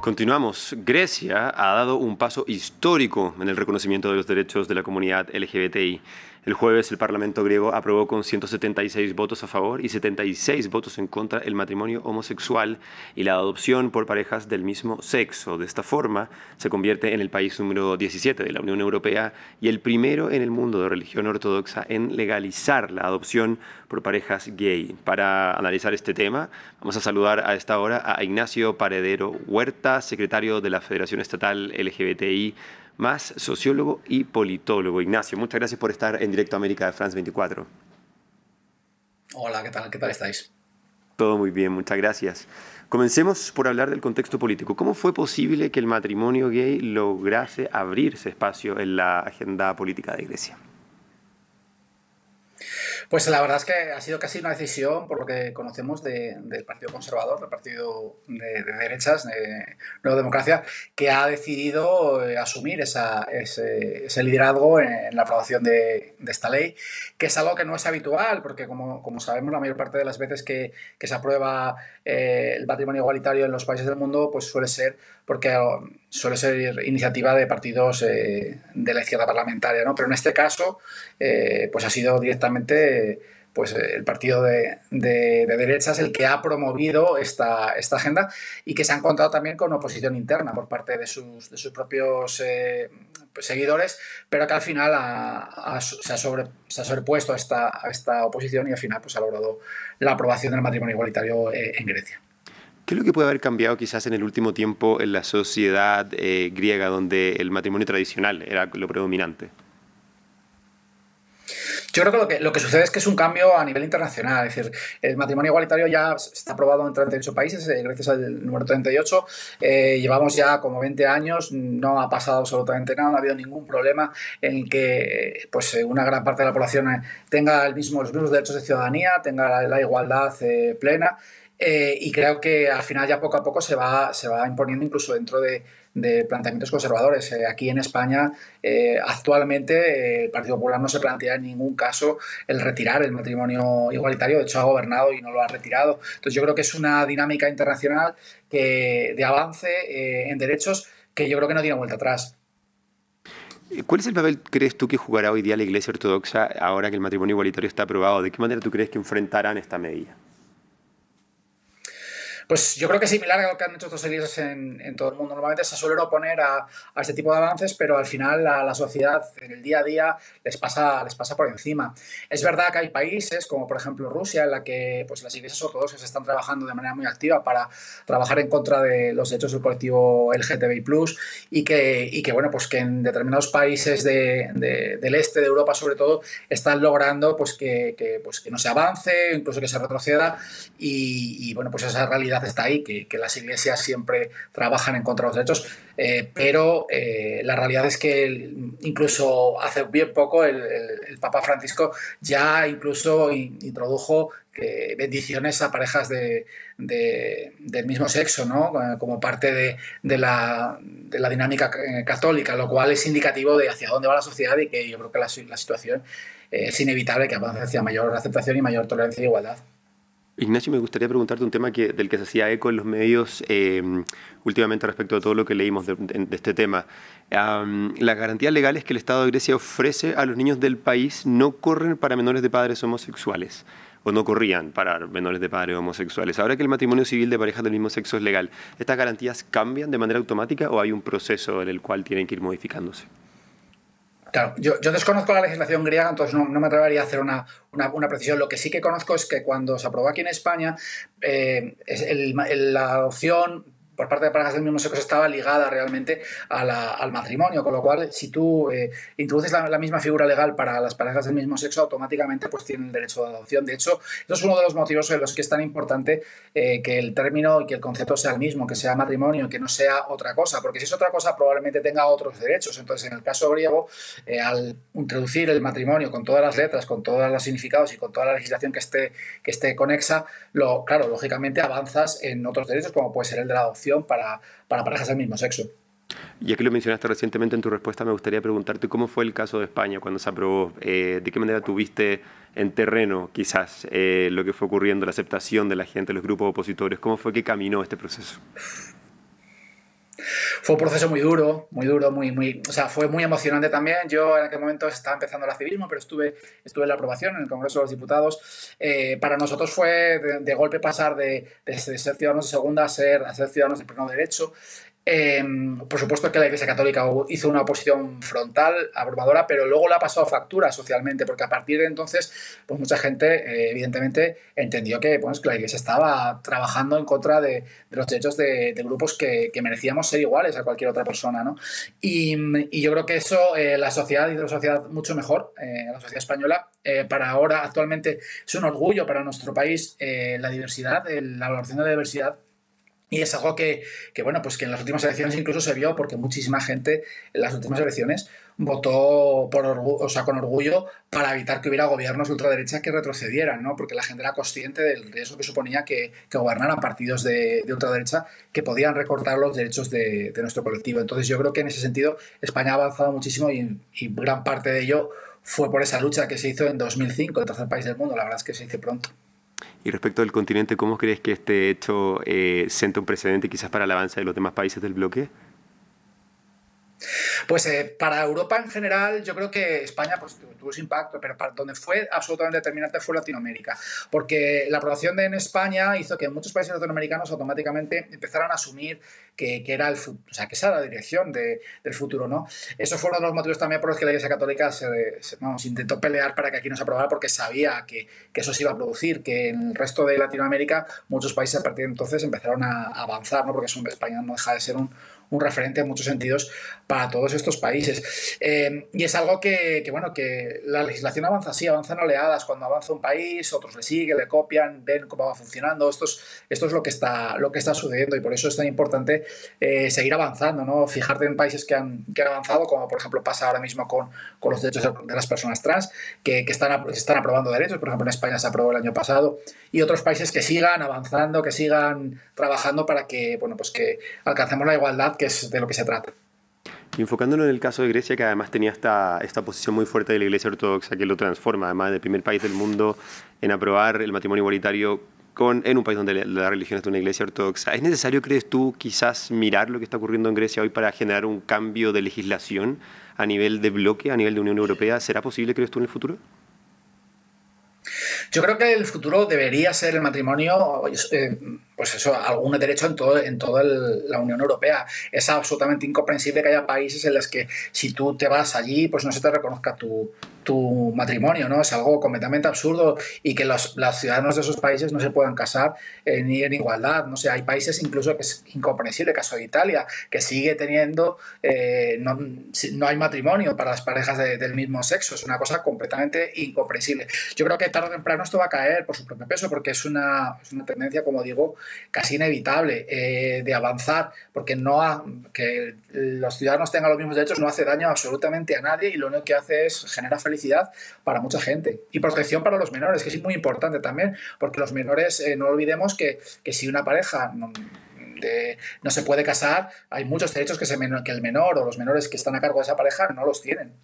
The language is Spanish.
Continuamos. Grecia ha dado un paso histórico en el reconocimiento de los derechos de la comunidad LGBTI. El jueves el Parlamento griego aprobó con 176 votos a favor y 76 votos en contra el matrimonio homosexual y la adopción por parejas del mismo sexo. De esta forma se convierte en el país número 17 de la Unión Europea y el primero en el mundo de religión ortodoxa en legalizar la adopción por parejas gay. Para analizar este tema vamos a saludar a esta hora a Ignacio Paredero Huerta, secretario de la Federación Estatal LGBTI+, sociólogo y politólogo. Ignacio, muchas gracias por estar en Directo América de France 24. Hola, ¿qué tal? ¿Qué tal estáis? Todo muy bien, muchas gracias. Comencemos por hablar del contexto político. ¿Cómo fue posible que el matrimonio gay lograse abrirse espacio en la agenda política de Grecia? Pues la verdad es que ha sido casi una decisión, por lo que conocemos, del Partido Conservador, del Partido de Derechas, de Nueva Democracia, que ha decidido asumir ese liderazgo en la aprobación de esta ley, que es algo que no es habitual, porque como sabemos, la mayor parte de las veces que se aprueba el matrimonio igualitario en los países del mundo, pues suele ser porque suele ser iniciativa de partidos de la izquierda parlamentaria, ¿no? Pero en este caso, pues ha sido directamente pues el partido de derechas el que ha promovido esta agenda y que se ha encontrado también con oposición interna por parte de sus propios seguidores, pero que al final se ha sobrepuesto a esta oposición y al final pues ha logrado la aprobación del matrimonio igualitario en Grecia. ¿Qué es lo que puede haber cambiado quizás en el último tiempo en la sociedad griega, donde el matrimonio tradicional era lo predominante? Yo creo que lo que sucede es que es un cambio a nivel internacional. Es decir, el matrimonio igualitario ya está aprobado en 38 países, gracias al número 38. Llevamos ya como 20 años, no ha pasado absolutamente nada, no ha habido ningún problema en que pues, una gran parte de la población tenga los mismos derechos de ciudadanía, tenga la igualdad plena. Y creo que al final ya poco a poco se va imponiendo incluso dentro de planteamientos conservadores. Aquí en España actualmente el Partido Popular no se plantea en ningún caso el retirar el matrimonio igualitario. De hecho ha gobernado y no lo ha retirado. Entonces yo creo que es una dinámica internacional de avance en derechos que yo creo que no tiene vuelta atrás. ¿Cuál es el papel, crees tú, que jugará hoy día la Iglesia Ortodoxa ahora que el matrimonio igualitario está aprobado? ¿De qué manera tú crees que enfrentarán esta medida? Pues yo creo que es similar a lo que han hecho otras iglesias en todo el mundo. Normalmente se suelen oponer a este tipo de avances, pero al final la sociedad en el día a día les pasa por encima. Es verdad que hay países, como por ejemplo Rusia, en la que pues, las iglesias ortodoxas están trabajando de manera muy activa para trabajar en contra de los derechos del colectivo LGTBI+, y que bueno, pues que en determinados países del este de Europa, sobre todo, están logrando pues, que no se avance, incluso que se retroceda, y bueno, pues esa realidad está ahí, que las iglesias siempre trabajan en contra de los derechos, pero la realidad es que incluso hace bien poco el Papa Francisco ya incluso introdujo bendiciones a parejas del mismo sexo, ¿no? Como parte de la dinámica católica, lo cual es indicativo de hacia dónde va la sociedad y que yo creo que la situación es inevitable que avance hacia mayor aceptación y mayor tolerancia e igualdad. Ignacio, me gustaría preguntarte un tema del que se hacía eco en los medios últimamente respecto a todo lo que leímos de este tema. Las garantías legales que el Estado de Grecia ofrece a los niños del país no corren para menores de padres homosexuales, o no corrían para menores de padres homosexuales. Ahora que el matrimonio civil de parejas del mismo sexo es legal, ¿estas garantías cambian de manera automática o hay un proceso en el cual tienen que ir modificándose? Claro, yo desconozco la legislación griega, entonces no me atrevería a hacer una precisión. Lo que sí que conozco es que cuando se aprobó aquí en España, la adopción por parte de parejas del mismo sexo estaba ligada realmente al matrimonio, con lo cual si tú introduces la misma figura legal para las parejas del mismo sexo, automáticamente pues tienen el derecho de adopción. De hecho, eso es uno de los motivos en los que es tan importante que el término y que el concepto sea el mismo, que sea matrimonio, que no sea otra cosa, porque si es otra cosa probablemente tenga otros derechos. Entonces en el caso griego, al introducir el matrimonio con todas las letras, con todos los significados y con toda la legislación que esté conexa, claro, lógicamente avanzas en otros derechos como puede ser el de la adopción para parejas del mismo sexo. Ya que lo mencionaste recientemente en tu respuesta, me gustaría preguntarte cómo fue el caso de España cuando se aprobó. ¿De qué manera tuviste en terreno quizás lo que fue ocurriendo, la aceptación de la gente, los grupos opositores? ¿Cómo fue que caminó este proceso? Fue un proceso muy duro, o sea, fue muy emocionante también. Yo en aquel momento estaba empezando el activismo, pero estuve en la aprobación en el Congreso de los Diputados. Para nosotros fue de golpe pasar de ser ciudadanos de segunda a ser ciudadanos de pleno derecho. Por supuesto que la Iglesia Católica hizo una oposición frontal, abrumadora, pero luego la ha pasado factura socialmente, porque a partir de entonces pues mucha gente evidentemente entendió que la Iglesia estaba trabajando en contra de los derechos de grupos que merecíamos ser iguales a cualquier otra persona, ¿no? Y yo creo que eso la sociedad hizo mucho mejor, la sociedad española. Para ahora, actualmente, es un orgullo para nuestro país la diversidad, la valoración de la diversidad. Y es algo que en las últimas elecciones incluso se vio, porque muchísima gente en las últimas elecciones votó con orgullo para evitar que hubiera gobiernos de ultraderecha que retrocedieran, ¿no? Porque la gente era consciente del riesgo que suponía que gobernaran partidos de ultraderecha que podían recortar los derechos de nuestro colectivo. Entonces yo creo que en ese sentido España ha avanzado muchísimo y gran parte de ello fue por esa lucha que se hizo en 2005, el tercer país del mundo. La verdad es que se hizo pronto. Y respecto al continente, ¿cómo crees que este hecho sienta un precedente quizás para el avance de los demás países del bloque? Pues para Europa en general, yo creo que España tuvo ese impacto, pero para donde fue absolutamente determinante fue Latinoamérica, porque la aprobación en España hizo que muchos países latinoamericanos automáticamente empezaran a asumir que era que esa era la dirección del futuro, ¿no? Eso fue uno de los motivos también por los que la Iglesia Católica se intentó pelear para que aquí nos aprobara, porque sabía que eso se iba a producir, que en el resto de Latinoamérica muchos países a partir de entonces empezaron a avanzar, ¿no? Porque España no deja de ser un referente en muchos sentidos para todos estos países. Y es algo que la legislación avanza así, avanza en oleadas. Cuando avanza un país, otros le siguen, le copian, ven cómo va funcionando. Esto es lo que está sucediendo, y por eso es tan importante seguir avanzando, ¿no? Fijarte en países que han avanzado, como por ejemplo pasa ahora mismo con los derechos de las personas trans, que están aprobando derechos. Por ejemplo, en España se aprobó el año pasado, y otros países que sigan avanzando, que sigan trabajando para que alcancemos la igualdad, que es de lo que se trata. Y enfocándonos en el caso de Grecia, que además tenía esta posición muy fuerte de la Iglesia Ortodoxa, que lo transforma, además, del primer país del mundo en aprobar el matrimonio igualitario en un país donde la religión es de una Iglesia Ortodoxa. ¿Es necesario, crees tú, quizás mirar lo que está ocurriendo en Grecia hoy para generar un cambio de legislación a nivel de bloque, a nivel de Unión Europea? ¿Será posible, crees tú, en el futuro? Yo creo que el futuro debería ser el matrimonio, algún derecho en toda la Unión Europea. Es absolutamente incomprensible que haya países en los que si tú te vas allí, pues no se te reconozca tu matrimonio, ¿no? Es algo completamente absurdo, y que los ciudadanos de esos países no se puedan casar ni en igualdad. No sé, hay países incluso que es incomprensible, el caso de Italia, que sigue teniendo, no hay matrimonio para las parejas del mismo sexo. Es una cosa completamente incomprensible. Yo creo que tarde o temprano esto va a caer por su propio peso, porque es una tendencia, como digo, casi inevitable de avanzar, porque que los ciudadanos tengan los mismos derechos no hace daño absolutamente a nadie, y lo único que hace es generar felicidad para mucha gente y protección para los menores, que es muy importante también, porque los menores, no olvidemos que si una pareja no se puede casar, hay muchos derechos que el menor o los menores que están a cargo de esa pareja no los tienen.